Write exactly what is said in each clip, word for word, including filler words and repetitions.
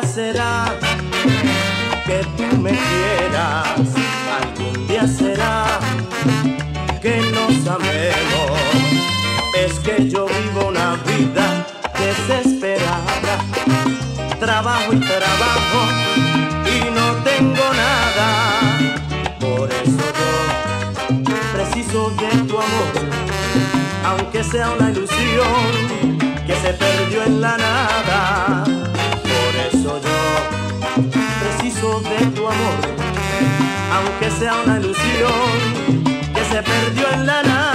día será que tú me quieras, algún día será que nos amemos. Es que yo vivo una vida desesperada, trabajo y trabajo y no tengo nada. Por eso yo preciso de tu amor, aunque sea una ilusión que se perdió en la nada. Por eso yo preciso de tu amor, aunque sea una ilusión que se perdió en la nada.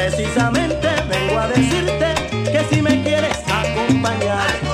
Precisamente vengo a decirte que si me quieres acompañar.